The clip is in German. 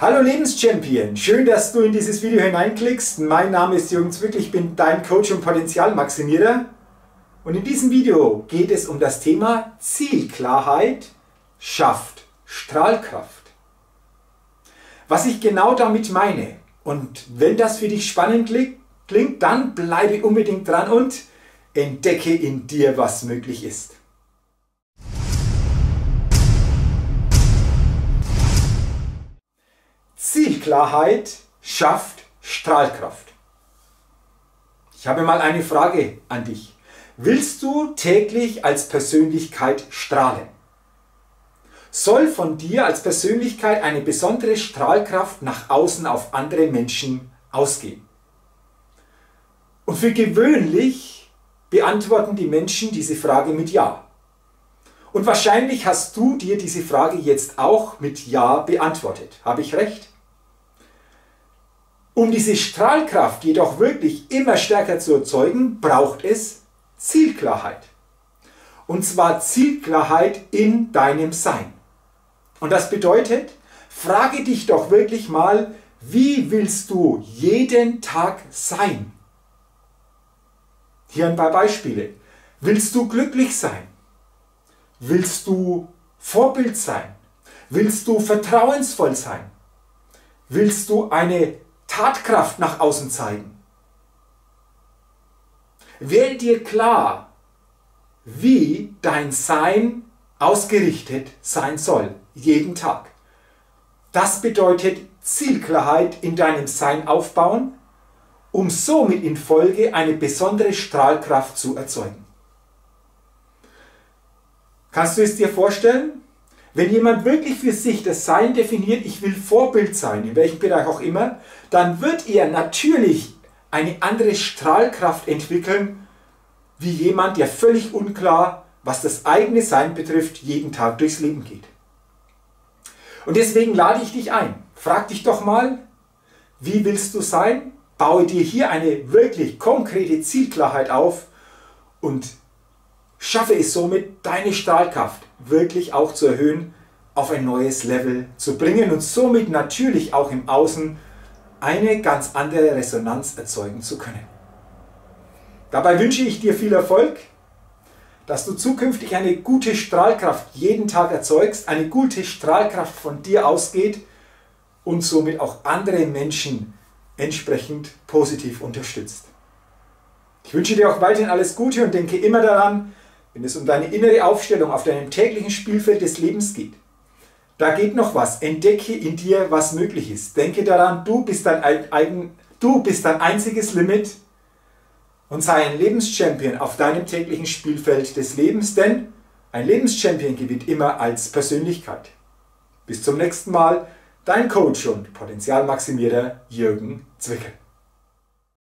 Hallo Lebenschampion, schön, dass du in dieses Video hineinklickst. Mein Name ist Jürgen Zwickel, ich bin dein Coach und Potenzialmaximierer. Und in diesem Video geht es um das Thema Zielklarheit schafft Strahlkraft. Was ich genau damit meine und wenn das für dich spannend klingt, dann bleibe unbedingt dran und entdecke in dir, was möglich ist. Zielklarheit schafft Strahlkraft. Ich habe mal eine Frage an dich. Willst du täglich als Persönlichkeit strahlen? Soll von dir als Persönlichkeit eine besondere Strahlkraft nach außen auf andere Menschen ausgehen? Und für gewöhnlich beantworten die Menschen diese Frage mit Ja. Und wahrscheinlich hast du dir diese Frage jetzt auch mit Ja beantwortet. Habe ich recht? Um diese Strahlkraft jedoch wirklich immer stärker zu erzeugen, braucht es Zielklarheit. Und zwar Zielklarheit in deinem Sein. Und das bedeutet, frage dich doch wirklich mal, wie willst du jeden Tag sein? Hier ein paar Beispiele. Willst du glücklich sein? Willst du Vorbild sein? Willst du vertrauensvoll sein? Willst du eine Tatkraft nach außen zeigen? Wähl dir klar, wie dein Sein ausgerichtet sein soll, jeden Tag. Das bedeutet Zielklarheit in deinem Sein aufbauen, um somit in Folge eine besondere Strahlkraft zu erzeugen. Kannst du es dir vorstellen? Wenn jemand wirklich für sich das Sein definiert, ich will Vorbild sein, in welchem Bereich auch immer, dann wird er natürlich eine andere Strahlkraft entwickeln, wie jemand, der völlig unklar, was das eigene Sein betrifft, jeden Tag durchs Leben geht. Und deswegen lade ich dich ein. Frag dich doch mal, wie willst du sein? Baue dir hier eine wirklich konkrete Zielklarheit auf und schaffe es somit, deine Strahlkraft wirklich auch zu erhöhen, auf ein neues Level zu bringen und somit natürlich auch im Außen eine ganz andere Resonanz erzeugen zu können. Dabei wünsche ich dir viel Erfolg, dass du zukünftig eine gute Strahlkraft jeden Tag erzeugst, eine gute Strahlkraft von dir ausgeht und somit auch andere Menschen entsprechend positiv unterstützt. Ich wünsche dir auch weiterhin alles Gute und denke immer daran, wenn es um deine innere Aufstellung auf deinem täglichen Spielfeld des Lebens geht. Da geht noch was. Entdecke in dir, was möglich ist. Denke daran, du bist dein einziges Limit und sei ein Lebenschampion auf deinem täglichen Spielfeld des Lebens, denn ein Lebenschampion gewinnt immer als Persönlichkeit. Bis zum nächsten Mal, dein Coach und Potenzialmaximierer Jürgen Zwickel.